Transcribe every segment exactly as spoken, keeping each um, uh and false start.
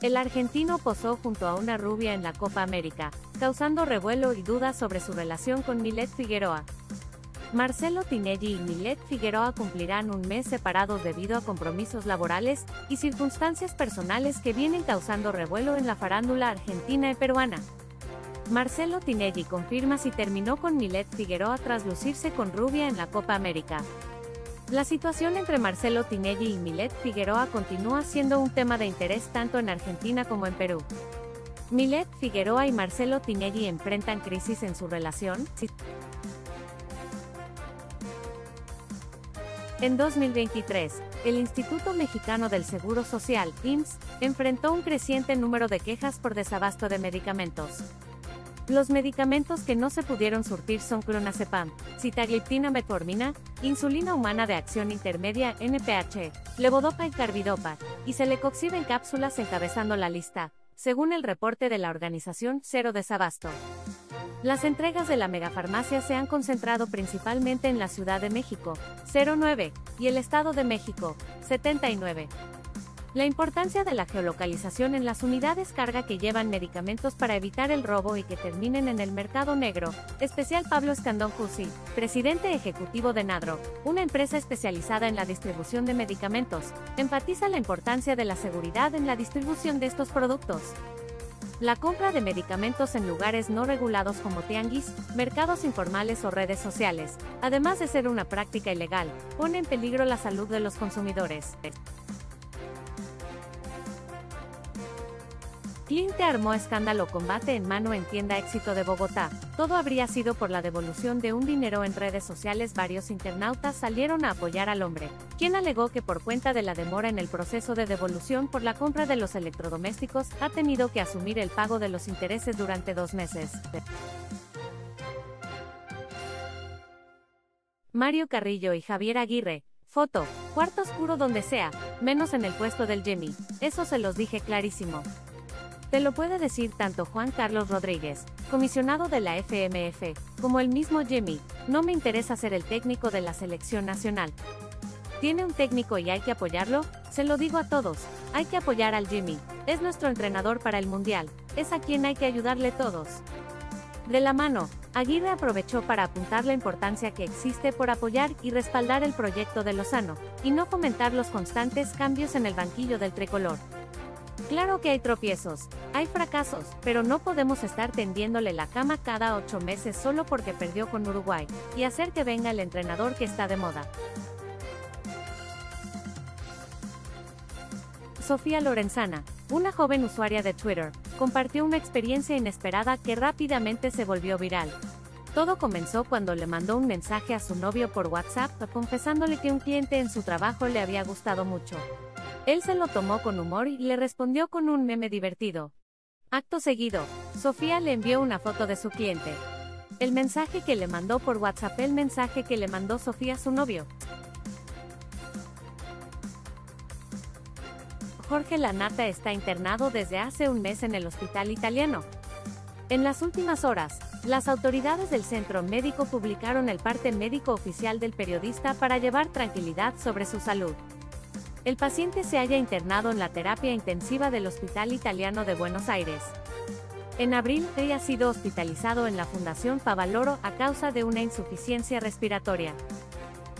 El argentino posó junto a una rubia en la Copa América, causando revuelo y dudas sobre su relación con Milett Figueroa. Marcelo Tinelli y Milett Figueroa cumplirán un mes separados debido a compromisos laborales y circunstancias personales que vienen causando revuelo en la farándula argentina y peruana. Marcelo Tinelli confirma si terminó con Milett Figueroa tras lucirse con rubia en la Copa América. La situación entre Marcelo Tinelli y Milett Figueroa continúa siendo un tema de interés tanto en Argentina como en Perú. Milett Figueroa y Marcelo Tinelli enfrentan crisis en su relación. En dos mil veintitrés, el Instituto Mexicano del Seguro Social, I M S S, enfrentó un creciente número de quejas por desabasto de medicamentos. Los medicamentos que no se pudieron surtir son clonazepam, citagliptina, metformina, insulina humana de acción intermedia, N P H, levodopa y carbidopa, y celecoxib en cápsulas, encabezando la lista, según el reporte de la organización Cero Desabasto. Las entregas de la megafarmacia se han concentrado principalmente en la Ciudad de México, cero nueve, y el Estado de México, setenta y nueve. La importancia de la geolocalización en las unidades carga que llevan medicamentos para evitar el robo y que terminen en el mercado negro, especial Pablo Escandón Cusi, presidente ejecutivo de NADRO, una empresa especializada en la distribución de medicamentos, enfatiza la importancia de la seguridad en la distribución de estos productos. La compra de medicamentos en lugares no regulados como tianguis, mercados informales o redes sociales, además de ser una práctica ilegal, pone en peligro la salud de los consumidores. Clinte armó escándalo, combate en mano en tienda Éxito de Bogotá. Todo habría sido por la devolución de un dinero en redes sociales. Varios internautas salieron a apoyar al hombre, quien alegó que por cuenta de la demora en el proceso de devolución por la compra de los electrodomésticos, ha tenido que asumir el pago de los intereses durante dos meses. Mario Carrillo y Javier Aguirre. Foto, cuarto oscuro donde sea, menos en el puesto del Jimmy. Eso se los dije clarísimo. Te lo puede decir tanto Juan Carlos Rodríguez, comisionado de la F M F, como el mismo Jimmy. No me interesa ser el técnico de la selección nacional. Tiene un técnico y hay que apoyarlo, se lo digo a todos, hay que apoyar al Jimmy, es nuestro entrenador para el Mundial, es a quien hay que ayudarle todos. De la mano, Aguirre aprovechó para apuntar la importancia que existe por apoyar y respaldar el proyecto de Lozano, y no fomentar los constantes cambios en el banquillo del tricolor. Claro que hay tropiezos, hay fracasos, pero no podemos estar tendiéndole la cama cada ocho meses solo porque perdió con Uruguay, y hacer que venga el entrenador que está de moda. Sofía Lorenzana, una joven usuaria de Twitter, compartió una experiencia inesperada que rápidamente se volvió viral. Todo comenzó cuando le mandó un mensaje a su novio por WhatsApp confesándole que un cliente en su trabajo le había gustado mucho. Él se lo tomó con humor y le respondió con un meme divertido. Acto seguido, Sofía le envió una foto de su cliente. El mensaje que le mandó por WhatsApp, el mensaje que le mandó Sofía a su novio. Jorge Lanata está internado desde hace un mes en el Hospital Italiano. En las últimas horas, las autoridades del centro médico publicaron el parte médico oficial del periodista para llevar tranquilidad sobre su salud. El paciente se halla internado en la terapia intensiva del Hospital Italiano de Buenos Aires. En abril, había sido hospitalizado en la Fundación Pavaloro a causa de una insuficiencia respiratoria.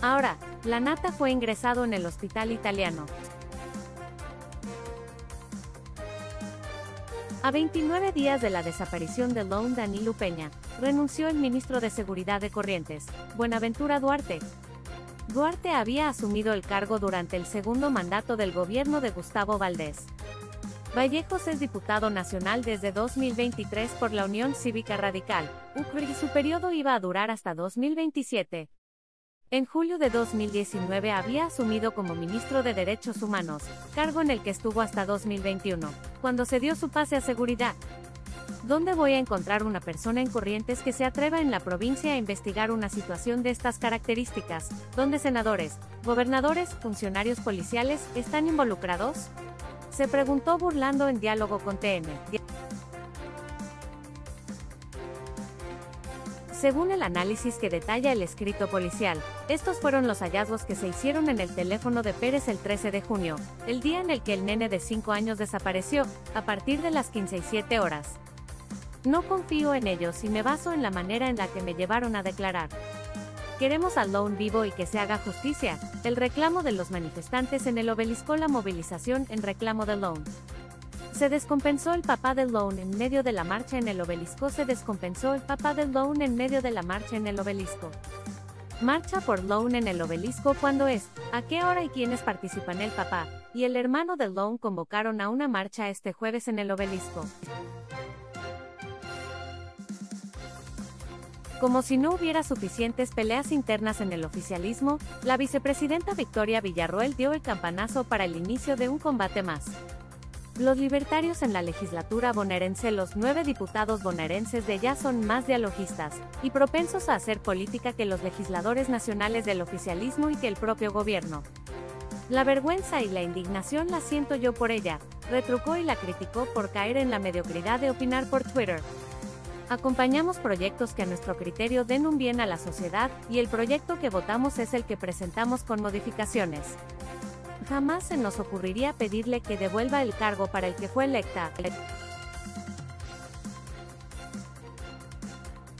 Ahora, Lanata fue ingresado en el Hospital Italiano. A veintinueve días de la desaparición de Loan Danilo Peña, renunció el ministro de Seguridad de Corrientes, Buenaventura Duarte. Duarte había asumido el cargo durante el segundo mandato del gobierno de Gustavo Valdés. Vallejos es diputado nacional desde dos mil veintitrés por la Unión Cívica Radical, U C R, y su periodo iba a durar hasta dos mil veintisiete. En julio de dos mil diecinueve había asumido como ministro de Derechos Humanos, cargo en el que estuvo hasta dos mil veintiuno, cuando se dio su pase a seguridad. ¿Dónde voy a encontrar una persona en Corrientes que se atreva en la provincia a investigar una situación de estas características, donde senadores, gobernadores, funcionarios policiales, están involucrados? Se preguntó burlando en diálogo con T N. Según el análisis que detalla el escrito policial, estos fueron los hallazgos que se hicieron en el teléfono de Pérez el trece de junio, el día en el que el nene de cinco años desapareció, a partir de las quince y siete horas. No confío en ellos y me baso en la manera en la que me llevaron a declarar. Queremos a Loan vivo y que se haga justicia, el reclamo de los manifestantes en el obelisco. La movilización en reclamo de Loan. Se descompensó el papá de Loan en medio de la marcha en el obelisco. Se descompensó el papá de Loan en medio de la marcha en el obelisco. Marcha por Loan en el obelisco. ¿Cuándo es? ¿A qué hora y quiénes participan? El papá y el hermano de Loan convocaron a una marcha este jueves en el obelisco. Como si no hubiera suficientes peleas internas en el oficialismo, la vicepresidenta Victoria Villarruel dio el campanazo para el inicio de un combate más. Los libertarios en la legislatura bonaerense. Los nueve diputados bonaerenses de ya son más dialogistas y propensos a hacer política que los legisladores nacionales del oficialismo y que el propio gobierno. La vergüenza y la indignación la siento yo por ella, retrucó y la criticó por caer en la mediocridad de opinar por Twitter. Acompañamos proyectos que a nuestro criterio den un bien a la sociedad, y el proyecto que votamos es el que presentamos con modificaciones. Jamás se nos ocurriría pedirle que devuelva el cargo para el que fue electa.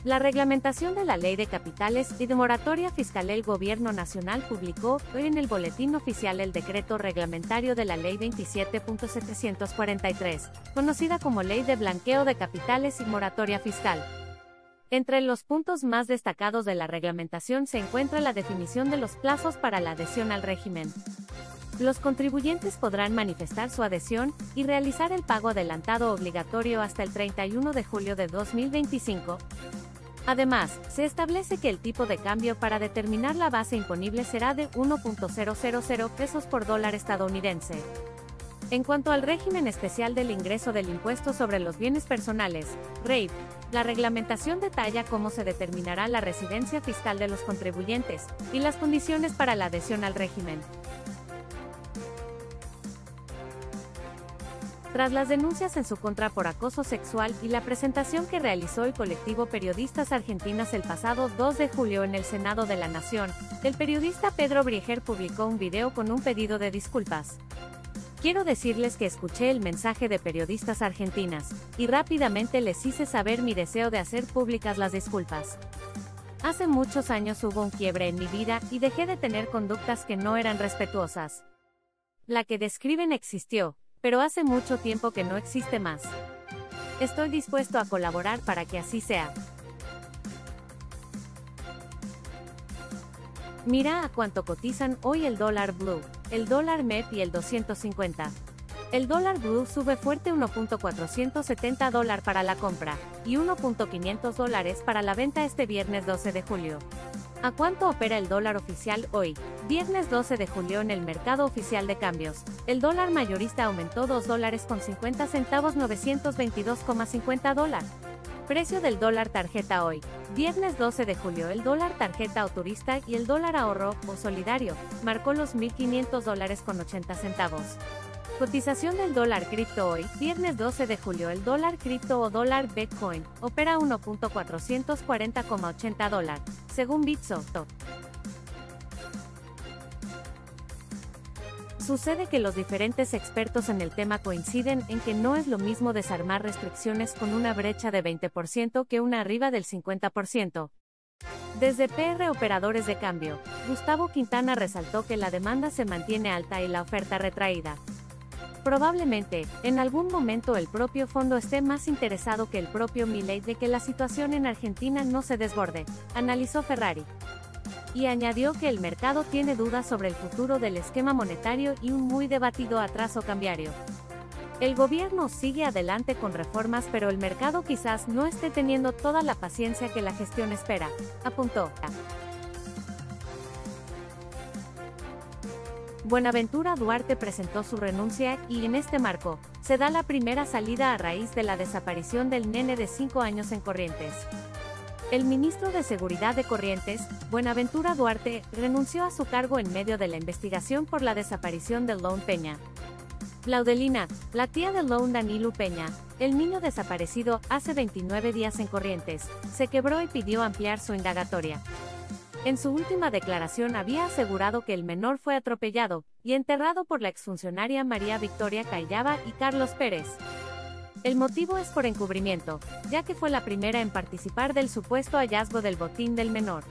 La reglamentación de la Ley de Capitales y de Moratoria Fiscal. El Gobierno Nacional publicó hoy en el Boletín Oficial el decreto reglamentario de la Ley veintisiete punto setecientos cuarenta y tres, conocida como Ley de Blanqueo de Capitales y Moratoria Fiscal. Entre los puntos más destacados de la reglamentación se encuentra la definición de los plazos para la adhesión al régimen. Los contribuyentes podrán manifestar su adhesión y realizar el pago adelantado obligatorio hasta el treinta y uno de julio de dos mil veinticinco. Además, se establece que el tipo de cambio para determinar la base imponible será de uno punto cero cero cero pesos por dólar estadounidense. En cuanto al régimen especial del ingreso del impuesto sobre los bienes personales, R E I B P, la reglamentación detalla cómo se determinará la residencia fiscal de los contribuyentes y las condiciones para la adhesión al régimen. Tras las denuncias en su contra por acoso sexual y la presentación que realizó el colectivo Periodistas Argentinas el pasado dos de julio en el Senado de la Nación, el periodista Pedro Brieger publicó un video con un pedido de disculpas. Quiero decirles que escuché el mensaje de Periodistas Argentinas, y rápidamente les hice saber mi deseo de hacer públicas las disculpas. Hace muchos años hubo un quiebre en mi vida y dejé de tener conductas que no eran respetuosas. La que describen existió, pero hace mucho tiempo que no existe más. Estoy dispuesto a colaborar para que así sea. Mira a cuánto cotizan hoy el dólar blue, el dólar M E P y el doscientos cincuenta. El dólar blue sube fuerte, uno punto cuatrocientos setenta dólares para la compra y uno punto quinientos dólares para la venta este viernes doce de julio. ¿A cuánto opera el dólar oficial hoy, viernes doce de julio, en el mercado oficial de cambios? El dólar mayorista aumentó dos dólares con cincuenta centavos, novecientos veintidós con cincuenta dólares. Precio del dólar tarjeta hoy, viernes doce de julio. El dólar tarjeta o turista y el dólar ahorro o solidario marcó los mil quinientos dólares con ochenta centavos. Cotización del dólar cripto hoy, viernes doce de julio. El dólar cripto o dólar Bitcoin opera uno punto cuatrocientos cuarenta con ochenta dólares, según Bitso. Sucede que los diferentes expertos en el tema coinciden en que no es lo mismo desarmar restricciones con una brecha de veinte por ciento que una arriba del cincuenta por ciento. Desde P R Operadores de Cambio, Gustavo Quintana resaltó que la demanda se mantiene alta y la oferta retraída. Probablemente, en algún momento el propio fondo esté más interesado que el propio Milei de que la situación en Argentina no se desborde, analizó Ferrari. Y añadió que el mercado tiene dudas sobre el futuro del esquema monetario y un muy debatido atraso cambiario. El gobierno sigue adelante con reformas, pero el mercado quizás no esté teniendo toda la paciencia que la gestión espera, apuntó. Buenaventura Duarte presentó su renuncia y en este marco, se da la primera salida a raíz de la desaparición del nene de cinco años en Corrientes. El ministro de Seguridad de Corrientes, Buenaventura Duarte, renunció a su cargo en medio de la investigación por la desaparición de Loan Peña. Claudelina, la tía de Loan Danilo Peña, El niño desaparecido hace veintinueve días en Corrientes se quebró y pidió ampliar su indagatoria. En su última declaración había asegurado que el menor fue atropellado y enterrado por la exfuncionaria María Victoria Cayaba y Carlos Pérez. El motivo es por encubrimiento, ya que fue la primera en participar del supuesto hallazgo del botín del menor.